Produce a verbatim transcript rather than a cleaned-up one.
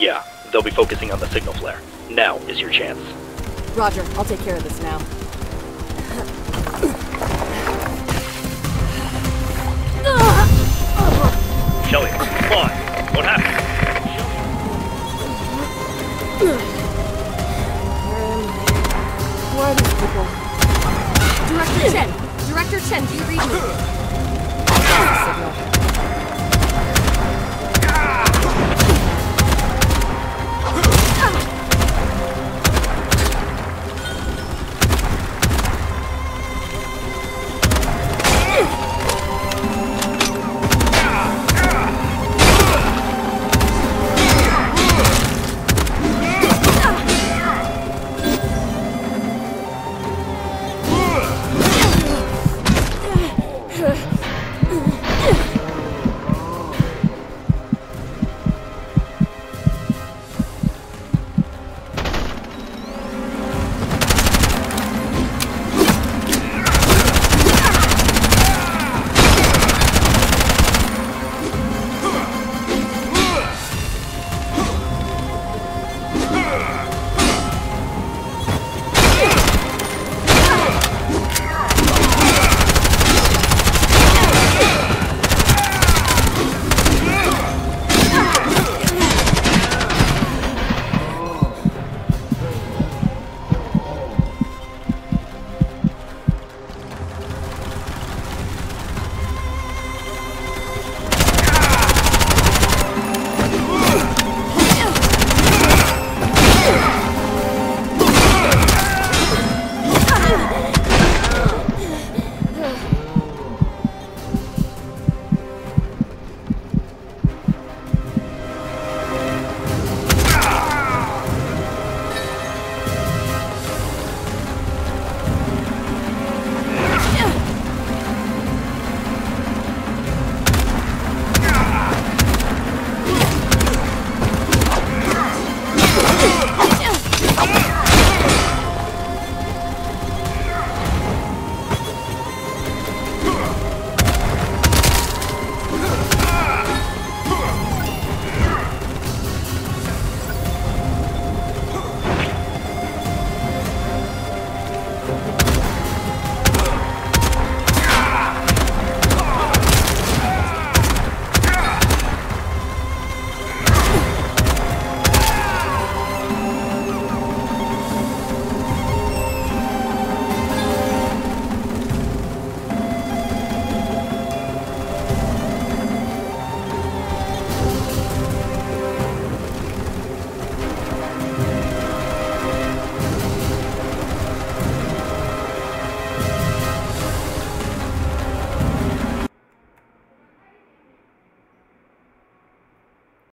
Yeah, they'll be focusing on the signal flare. Now is your chance. Roger, I'll take care of this now. Shelly, come on! What happened?